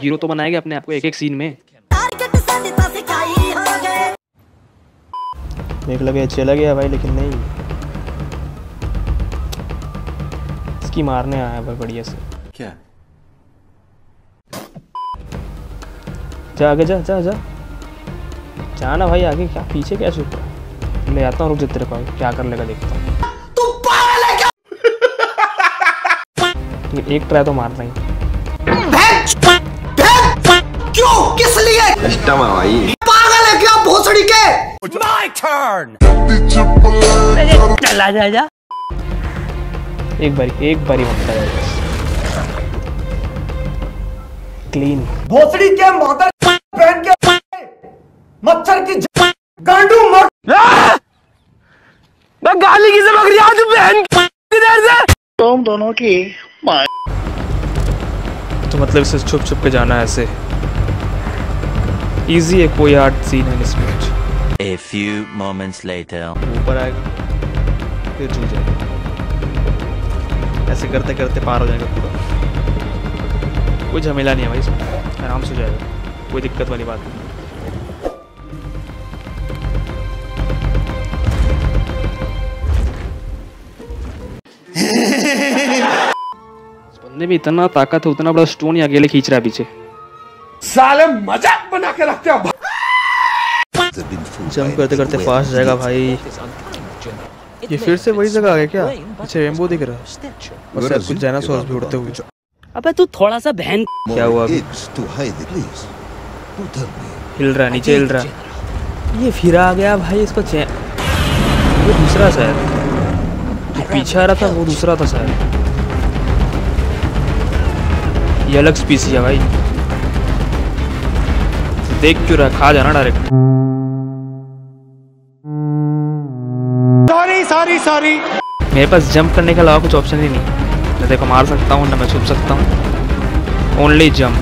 Hero तो बनाएगा अपने आपको एक एक सीन में। देख लगे चला गया भाई, लेकिन नहीं, इसकी मारने आया पर बढ़िया से। क्या जा आगे जा जा जा जाना भाई आगे, क्या पीछे क्या छुप रहा। ले आता हूँ, रुक जा, तेरे को क्या कर लेगा देखता हूँ। एक ट्राई तो मारना ही क्यों, किस लिए? कस्टमर भाई पागल है क्या, भोसड़ी के। My turn. चला जा जा। एक बारी क्लीन। भोसड़ी के माता पहन के मच्छर की गांडू मर। मैं गाली की समझ रही हूँ बहन से। तुम दोनों की तो मतलब इसे छुप छुप के जाना है ऐसे। इजी है, कोई हार्ड सीन है इसमें। A few moments later. ऊपर आए फिर छू जाएगा, ऐसे करते करते पार हो जाएगा पूरा। कोई झमेला नहीं है भाई इसमें, आराम से जाएगा, कोई दिक्कत वाली बात नहीं। इस बंदे में इतना ताकत है, उतना बड़ा स्टोन ही अकेले खींच रहा है पीछे। साले मजाक बना के रखते हो। जंप करते करते पास जाएगा भाई। ये फिर से वही जगह आ गया क्या? अच्छा रेनबो दिख रहा है और सब कुछ डायनासोर भी उड़ते हुए। अबे तू थोड़ा सा बहन क्या हुआ, हिल रहा नीचे हिल रहा। ये फिर आ गया भाई, इसको चैन। वो दूसरा शायद, जो पीछे आ रहा था वो दूसरा था शायद। ये अलग स्पीसीज है भाई, देख क्यों रहा, खा जाना डायरेक्ट। सॉरी सॉरी सॉरी, मेरे पास जंप करने के अलावा कुछ ऑप्शन ही नहीं। ना देखो मार सकता हूँ, ना मैं छुप सकता हूँ, only jump,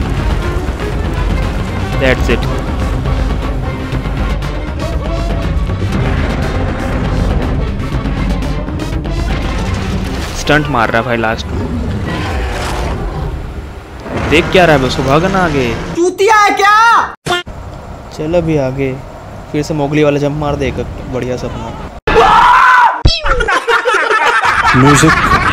that's it. Stunt मार रहा है भाई लास्ट में। देख क्या रहा है बस, भागना आगे। चूतिया है क्या? चल अभी आगे फिर से मोगली वाला जंप मार देगा बढ़िया सपना। म्यूजिक